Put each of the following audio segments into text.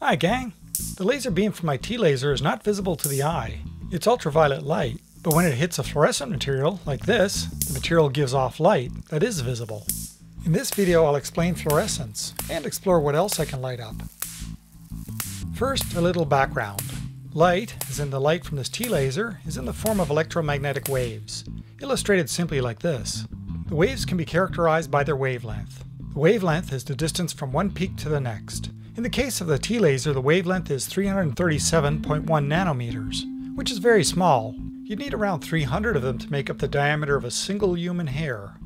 Hi gang! The laser beam from my TEA laser is not visible to the eye. It's ultraviolet light, but when it hits a fluorescent material, like this, the material gives off light that is visible. In this video I'll explain fluorescence, and explore what else I can light up. First, a little background. Light, as in the light from this TEA laser, is in the form of electromagnetic waves, illustrated simply like this. The waves can be characterized by their wavelength. The wavelength is the distance from one peak to the next. In the case of the TEA laser, the wavelength is 337.1 nanometers, which is very small. You'd need around 300 of them to make up the diameter of a single human hair.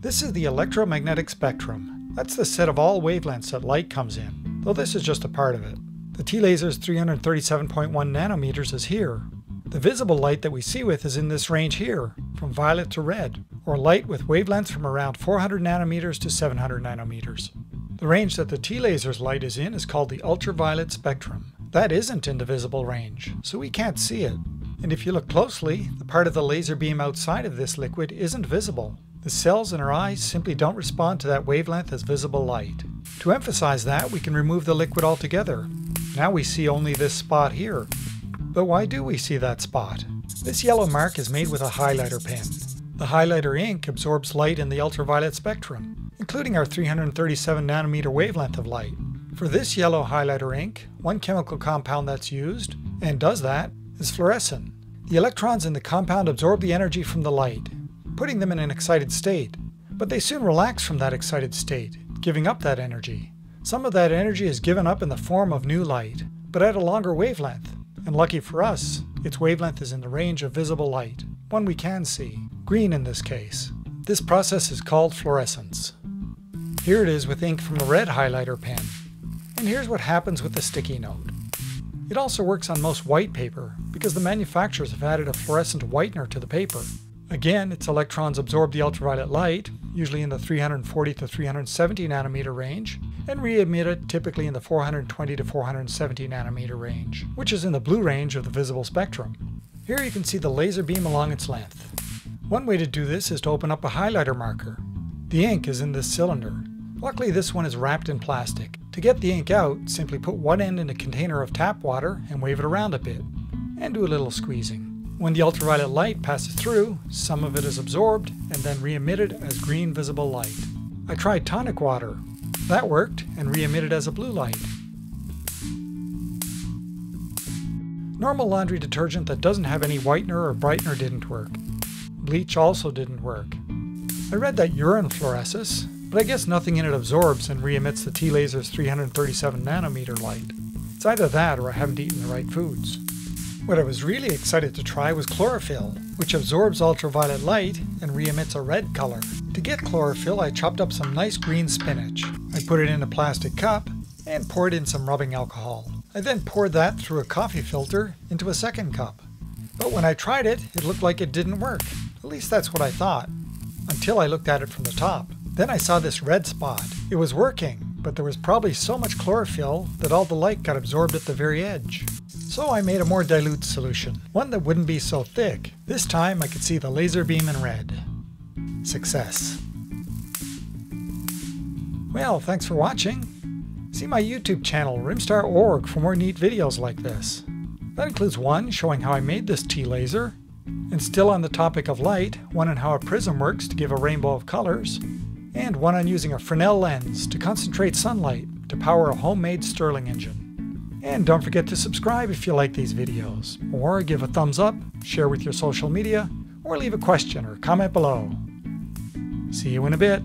This is the electromagnetic spectrum. That's the set of all wavelengths that light comes in, though this is just a part of it. The TEA laser's 337.1 nanometers is here. The visible light that we see with is in this range here, from violet to red, or light with wavelengths from around 400 nanometers to 700 nanometers. The range that the TEA laser's light is in is called the ultraviolet spectrum. That isn't in the visible range, so we can't see it. And if you look closely, the part of the laser beam outside of this liquid isn't visible. The cells in our eyes simply don't respond to that wavelength as visible light. To emphasize that, we can remove the liquid altogether. Now we see only this spot here. But why do we see that spot? This yellow mark is made with a highlighter pen. The highlighter ink absorbs light in the ultraviolet spectrum, including our 337 nanometer wavelength of light. For this yellow highlighter ink, one chemical compound that's used, and does that, is fluorescein. The electrons in the compound absorb the energy from the light, putting them in an excited state. But they soon relax from that excited state, giving up that energy. Some of that energy is given up in the form of new light, but at a longer wavelength. And lucky for us, its wavelength is in the range of visible light, one we can see, green in this case. This process is called fluorescence. Here it is with ink from a red highlighter pen. And here's what happens with the sticky note. It also works on most white paper, because the manufacturers have added a fluorescent whitener to the paper. Again, its electrons absorb the ultraviolet light, usually in the 340 to 370 nanometer range, and re-emit it typically in the 420 to 470 nanometer range, which is in the blue range of the visible spectrum. Here you can see the laser beam along its length. One way to do this is to open up a highlighter marker. The ink is in this cylinder. Luckily this one is wrapped in plastic. To get the ink out, simply put one end in a container of tap water and wave it around a bit, and do a little squeezing. When the ultraviolet light passes through, some of it is absorbed and then re-emitted as green visible light. I tried tonic water. That worked and re-emitted as a blue light. Normal laundry detergent that doesn't have any whitener or brightener didn't work. Bleach also didn't work. I read that urine fluoresces, but I guess nothing in it absorbs and re-emits the TEA laser's 337 nanometer light. It's either that or I haven't eaten the right foods. What I was really excited to try was chlorophyll, which absorbs ultraviolet light and re-emits a red color. To get chlorophyll, I chopped up some nice green spinach. I put it in a plastic cup and poured in some rubbing alcohol. I then poured that through a coffee filter into a second cup. But when I tried it, it looked like it didn't work. At least that's what I thought, until I looked at it from the top. Then I saw this red spot. It was working, but there was probably so much chlorophyll that all the light got absorbed at the very edge. So I made a more dilute solution, one that wouldn't be so thick. This time I could see the laser beam in red. Success. Well, thanks for watching. See my YouTube channel, rimstar.org, for more neat videos like this. That includes one showing how I made this TEA laser, and still on the topic of light, one on how a prism works to give a rainbow of colors, and one on using a Fresnel lens to concentrate sunlight to power a homemade Stirling engine. And don't forget to subscribe if you like these videos, or give a thumbs up, share with your social media, or leave a question or comment below. See you in a bit.